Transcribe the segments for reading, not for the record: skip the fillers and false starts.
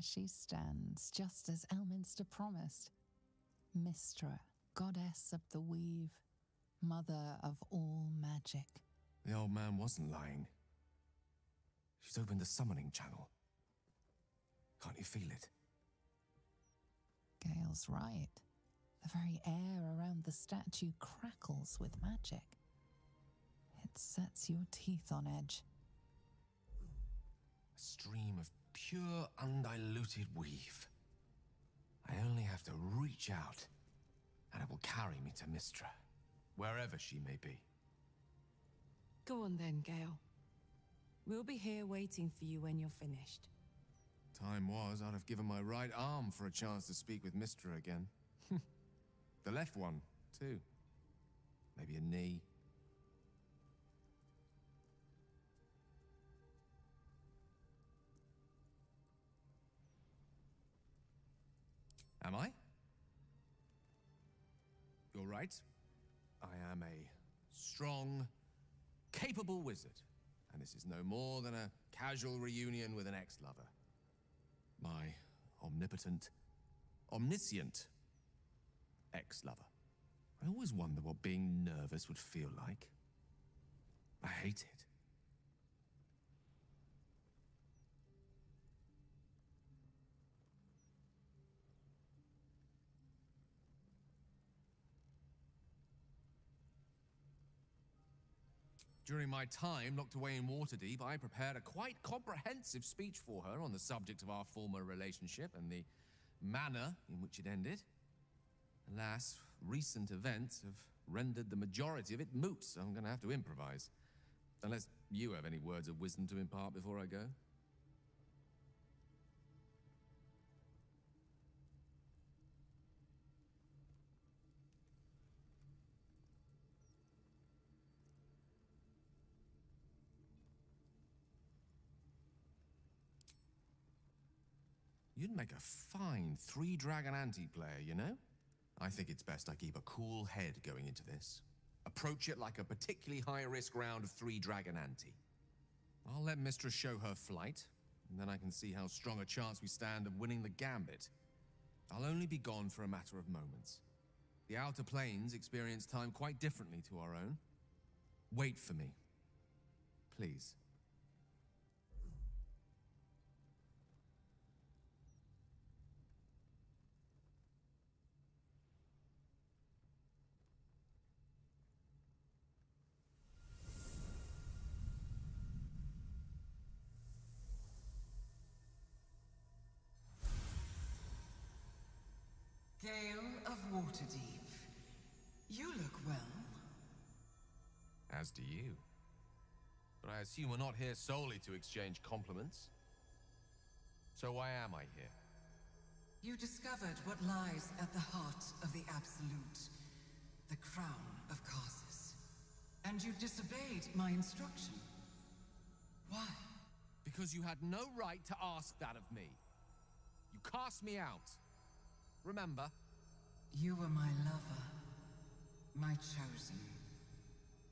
there she stands, just as Elminster promised. Mystra, goddess of the weave, mother of all magic. The old man wasn't lying. She's opened the summoning channel. Can't you feel it? Gale's right. The very air around the statue crackles with magic. It sets your teeth on edge. A stream of pure, undiluted weave. I only have to reach out, and it will carry me to Mystra, wherever she may be. Go on then, Gale. We'll be here waiting for you when you're finished. Time was, I'd have given my right arm for a chance to speak with Mystra again. The left one, too. Maybe a knee. Am I? You're right. I am a strong, capable wizard, and this is no more than a casual reunion with an ex-lover. My omnipotent, omniscient ex-lover. I always wonder what being nervous would feel like. I hate it. During my time locked away in Waterdeep, I prepared a quite comprehensive speech for her on the subject of our former relationship and the manner in which it ended. Alas, recent events have rendered the majority of it moot, so I'm going to have to improvise. Unless you have any words of wisdom to impart before I go. You'd make a fine three-dragon ante player, you know? I think it's best I keep a cool head going into this. Approach it like a particularly high-risk round of three-dragon ante. I'll let Mystra show her flight, and then I can see how strong a chance we stand of winning the gambit. I'll only be gone for a matter of moments. The Outer Planes experience time quite differently to our own. Wait for me, please. Gale of Waterdeep, you look well. As do you. But I assume we're not here solely to exchange compliments. So why am I here? You discovered what lies at the heart of the Absolute, the Crown of Karsus. And you disobeyed my instruction. Why? Because you had no right to ask that of me. You cast me out. Remember? You were my lover, my chosen.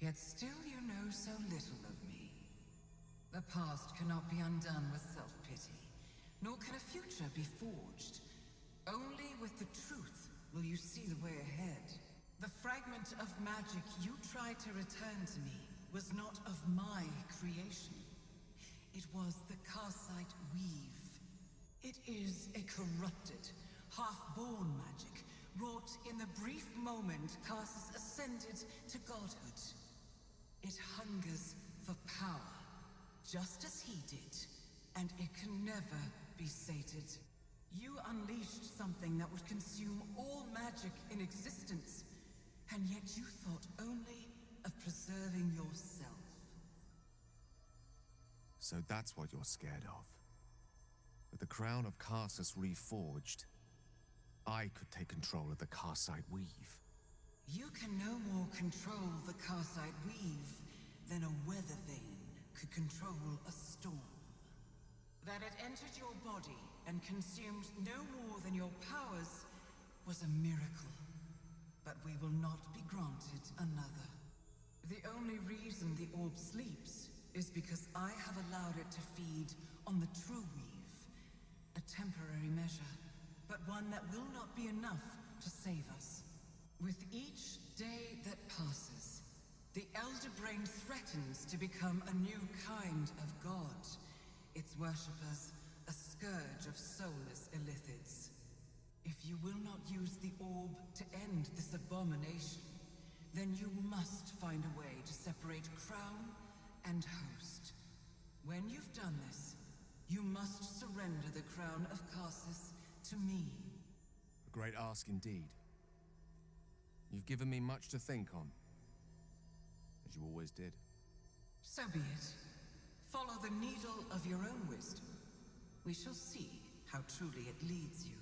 Yet still you know so little of me. The past cannot be undone with self-pity, nor can a future be forged. Only with the truth will you see the way ahead. The fragment of magic you tried to return to me was not of my creation. It was the Karsite weave. It is a corrupted, half-born magic, wrought in the brief moment Karsus ascended to godhood. It hungers for power, just as he did, and it can never be sated. You unleashed something that would consume all magic in existence, and yet you thought only of preserving yourself. So that's what you're scared of. With the Crown of Karsus reforged, I could take control of the Karsite weave. You can no more control the Karsite weave than a weather vane could control a storm. That it entered your body and consumed no more than your powers was a miracle. But we will not be granted another. The only reason the orb sleeps is because I have allowed it to feed on the true weave, a temporary measure, but one that will not be enough to save us. With each day that passes, the Elder Brain threatens to become a new kind of god, its worshippers a scourge of soulless illithids. If you will not use the orb to end this abomination, then you must find a way to separate crown and host. When you've done this, you must surrender the crown of Karsus to me. A great ask indeed. You've given me much to think on, as you always did. So be it. Follow the needle of your own wisdom. We shall see how truly it leads you.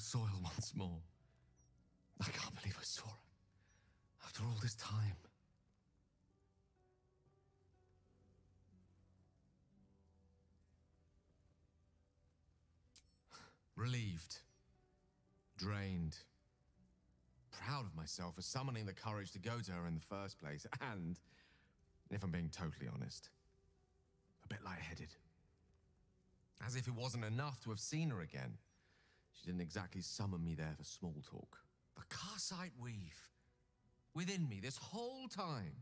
Soil once more. I can't believe I saw her. After all this time. Relieved. Drained. Proud of myself for summoning the courage to go to her in the first place, and, if I'm being totally honest, a bit lightheaded. As if it wasn't enough to have seen her again. She didn't exactly summon me there for small talk. The Karsite weave. Within me this whole time.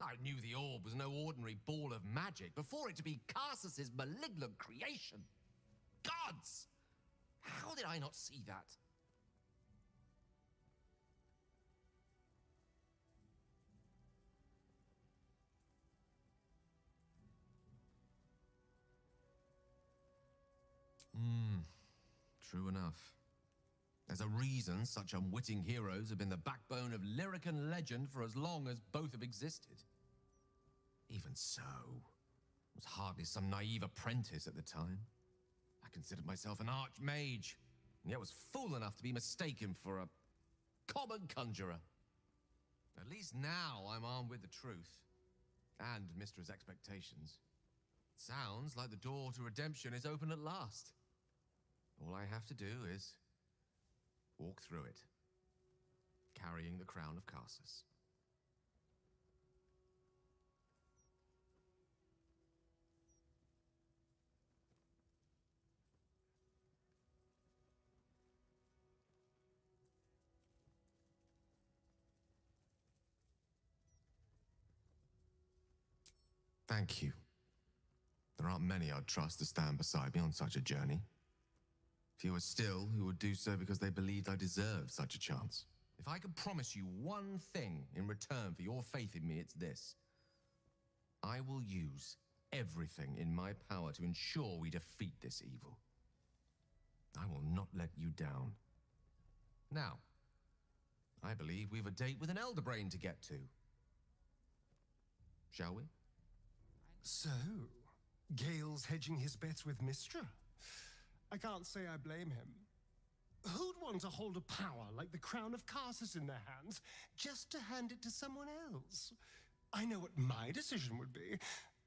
I knew the orb was no ordinary ball of magic before it to be Karsus's malignant creation. Gods! How did I not see that? True enough. There's a reason such unwitting heroes have been the backbone of lyric and legend for as long as both have existed. Even so, I was hardly some naive apprentice at the time. I considered myself an archmage, and yet was fool enough to be mistaken for a common conjurer. At least now I'm armed with the truth, and Mistra's expectations. It sounds like the door to redemption is open at last. All I have to do is walk through it, carrying the crown of Karsus. Thank you. There aren't many I'd trust to stand beside me on such a journey. Fewer still who would do so because they believed I deserved such a chance. If I could promise you one thing in return for your faith in me, it's this. I will use everything in my power to ensure we defeat this evil. I will not let you down. Now, I believe we've a date with an Elder Brain to get to. Shall we? So, Gale's hedging his bets with Mystra. I can't say I blame him. Who'd want to hold a power like the crown of Karsus in their hands just to hand it to someone else? I know what my decision would be,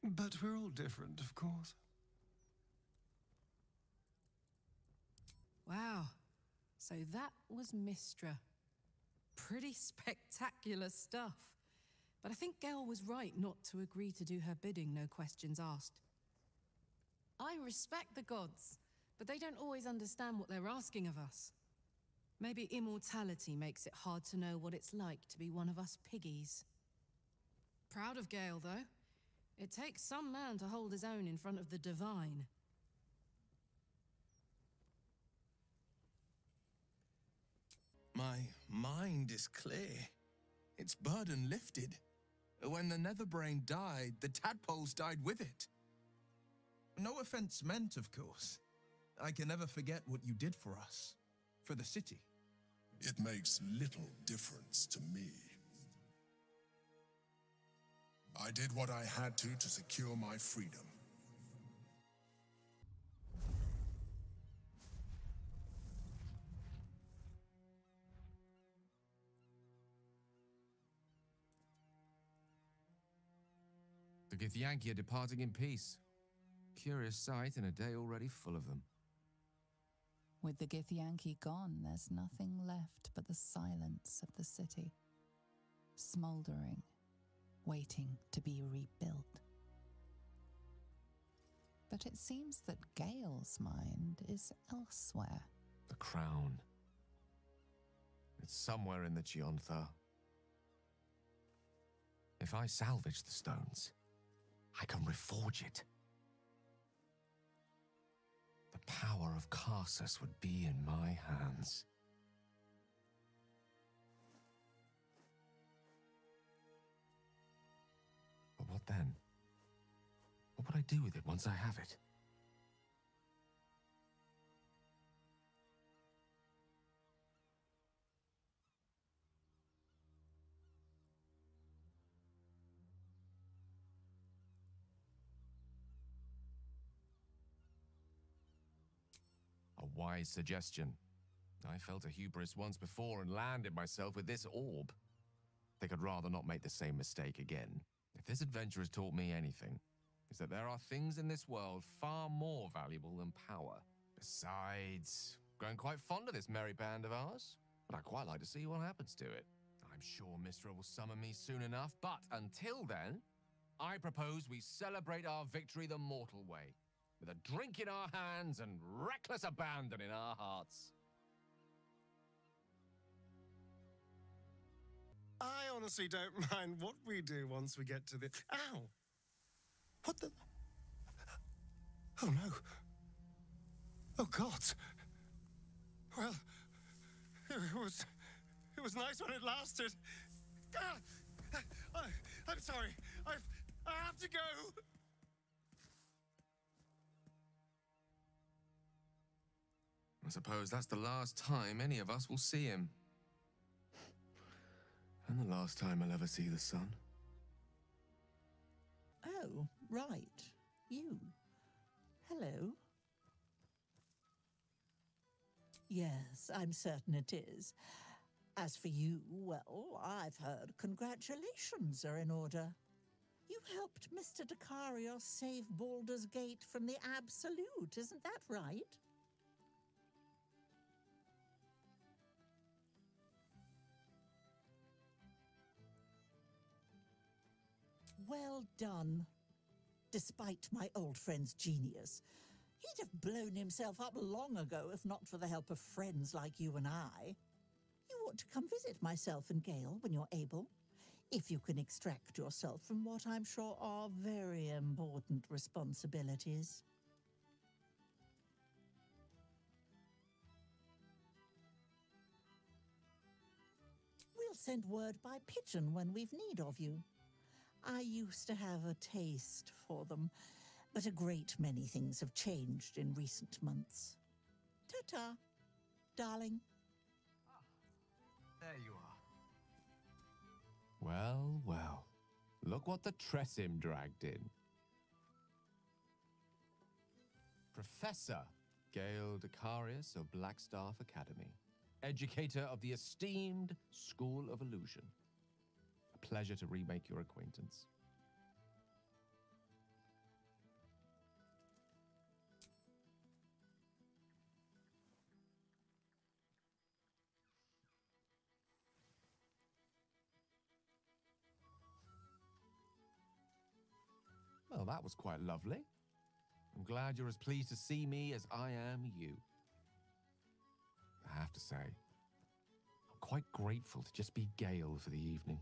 but we're all different, of course. Wow. So that was Mystra. Pretty spectacular stuff. But I think Gale was right not to agree to do her bidding, no questions asked. I respect the gods. But they don't always understand what they're asking of us. Maybe immortality makes it hard to know what it's like to be one of us piggies. Proud of Gale, though. It takes some man to hold his own in front of the divine. My mind is clear. Its burden lifted. When the netherbrain died, the tadpoles died with it. No offense meant, of course. I can never forget what you did for us, for the city. It makes little difference to me. I did what I had to secure my freedom. The Githyanki are departing in peace. Curious sight in a day already full of them. With the Githyanki gone, there's nothing left but the silence of the city. Smouldering, waiting to be rebuilt. But it seems that Gale's mind is elsewhere. The crown. It's somewhere in the Chiontha. If I salvage the stones, I can reforge it. The power of Karsus would be in my hands. But what then? What would I do with it once I have it? A wise suggestion. I felt a hubris once before and landed myself with this orb. I think I'd rather not make the same mistake again. If this adventure has taught me anything, it's that there are things in this world far more valuable than power. Besides, I'm growing quite fond of this merry band of ours, and I'd quite like to see what happens to it. I'm sure Mystra will summon me soon enough, but until then, I propose we celebrate our victory the mortal way, with a drink in our hands and reckless abandon in our hearts. I honestly don't mind what we do once we get to the... Ow! What the... Oh no! Oh God! Well... It was nice when it lasted. Ah, I'm sorry. I have to go! I suppose that's the last time any of us will see him. And the last time I'll ever see the sun. Oh, right. You. Hello. Yes, I'm certain it is. As for you, well, I've heard congratulations are in order. You helped Mr. Dekarios save Baldur's Gate from the absolute, isn't that right? Well done. Despite my old friend's genius, he'd have blown himself up long ago if not for the help of friends like you and I. You ought to come visit myself and Gale when you're able, if you can extract yourself from what I'm sure are very important responsibilities. We'll send word by pigeon when we've need of you. I used to have a taste for them, but a great many things have changed in recent months. Ta-ta, darling. Ah, there you are. Well, well. Look what the tressim dragged in. Professor Gale Dekarios of Blackstaff Academy, educator of the esteemed School of Illusion. Pleasure to remake your acquaintance. Well, that was quite lovely. I'm glad you're as pleased to see me as I am you. I have to say, I'm quite grateful to just be Gale for the evening.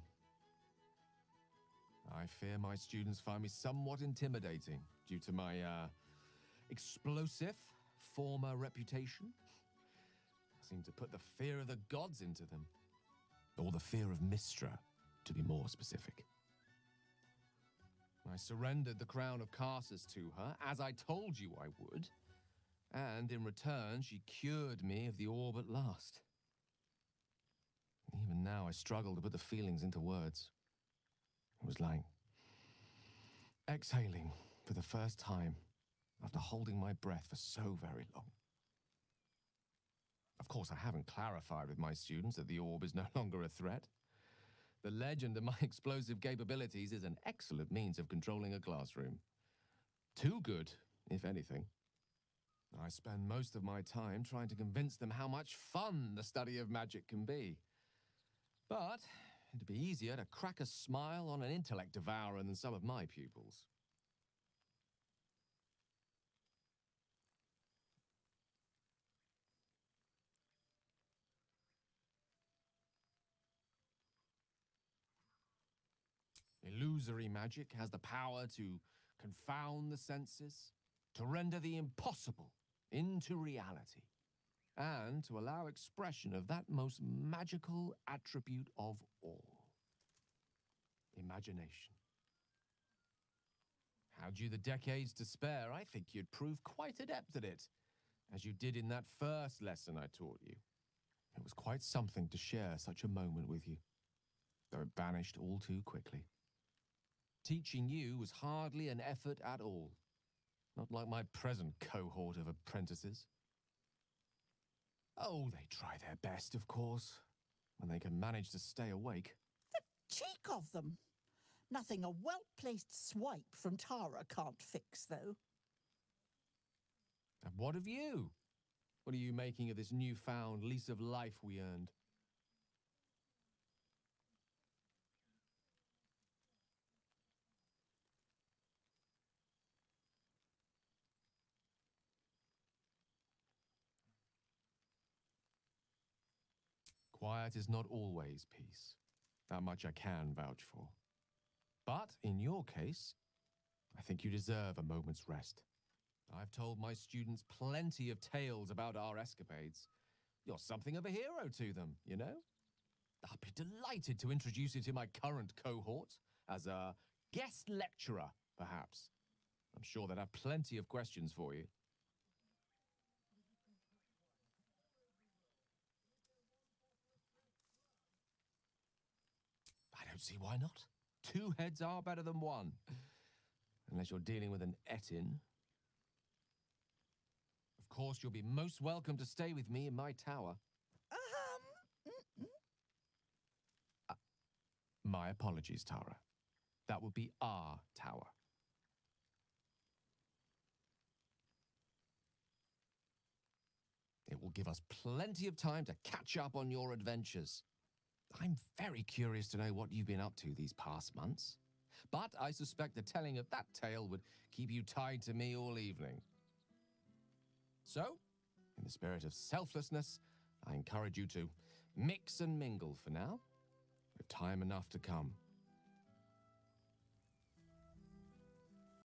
I fear my students find me somewhat intimidating due to my, explosive former reputation. I seem to put the fear of the gods into them. Or the fear of Mystra, to be more specific. I surrendered the Crown of Karsus to her, as I told you I would, and in return she cured me of the orb at last. Even now I struggle to put the feelings into words. It was like exhaling for the first time after holding my breath for so very long. Of course, I haven't clarified with my students that the orb is no longer a threat. The legend of my explosive capabilities is an excellent means of controlling a classroom. Too good, if anything. I spend most of my time trying to convince them how much fun the study of magic can be. But it'd be easier to crack a smile on an intellect devourer than some of my pupils. Illusory magic has the power to confound the senses, to render the impossible into reality, and to allow expression of that most magical attribute of all, imagination. Had you the decades to spare, I think you'd prove quite adept at it, as you did in that first lesson I taught you. It was quite something to share such a moment with you, though it vanished all too quickly. Teaching you was hardly an effort at all, not like my present cohort of apprentices. Oh, they try their best, of course, when they can manage to stay awake. The cheek of them! Nothing a well-placed swipe from Tara can't fix, though. And what of you? What are you making of this newfound lease of life we earned? Quiet is not always peace. That much I can vouch for. But in your case, I think you deserve a moment's rest. I've told my students plenty of tales about our escapades. You're something of a hero to them, you know? I'll be delighted to introduce you to my current cohort as a guest lecturer, perhaps. I'm sure they'll have plenty of questions for you. See why not? Two heads are better than one. Unless you're dealing with an ettin. Of course, you'll be most welcome to stay with me in my tower. My apologies, Tara. That would be our tower. It will give us plenty of time to catch up on your adventures. I'm very curious to know what you've been up to these past months, but I suspect the telling of that tale would keep you tied to me all evening. So, in the spirit of selflessness, I encourage you to mix and mingle for now, with time enough to come.